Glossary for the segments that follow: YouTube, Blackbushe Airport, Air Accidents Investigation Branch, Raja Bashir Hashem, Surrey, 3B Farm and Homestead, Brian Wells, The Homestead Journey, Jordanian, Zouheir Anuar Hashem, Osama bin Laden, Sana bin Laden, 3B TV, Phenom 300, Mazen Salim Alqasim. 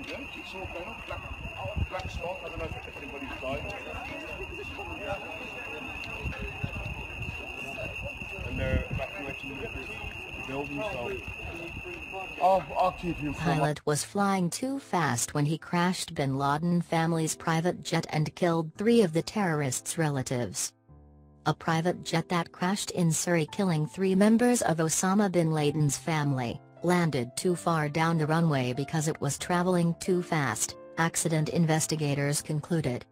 It's all going on. Black spot. I don't know if anybody's died. And they're evacuating the building, so... I'll keep you informed. Pilot was flying too fast when he crashed bin Laden family's private jet and killed three of the terrorists' relatives. A private jet that crashed in Surrey, killing three members of Osama bin Laden's family, landed too far down the runway because it was traveling too fast, accident investigators concluded.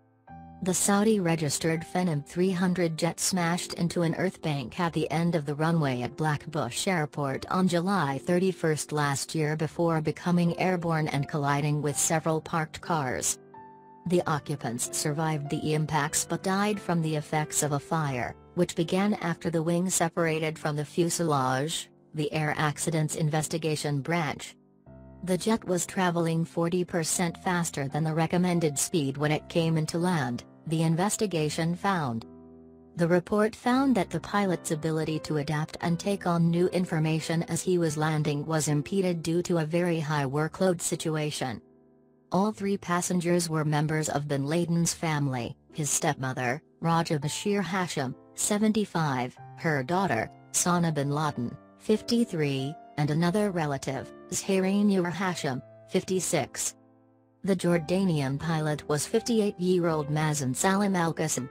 The Saudi-registered Phenom 300 jet smashed into an earth bank at the end of the runway at Blackbushe Airport on July 31 last year before becoming airborne and colliding with several parked cars. The occupants survived the impacts but died from the effects of a fire, which began after the wing separated from the fuselage, the Air Accidents Investigation Branch. The jet was traveling 40% faster than the recommended speed when it came into land, the investigation found. The report found that the pilot's ability to adapt and take on new information as he was landing was impeded due to a very high workload situation. All three passengers were members of bin Laden's family, his stepmother, Raja Bashir Hashem, 75, her daughter, Sana bin Laden, 53, and another relative, Zouheir Anuar Hashem, 56. The Jordanian pilot was 58-year-old Mazen Salim Alqasim,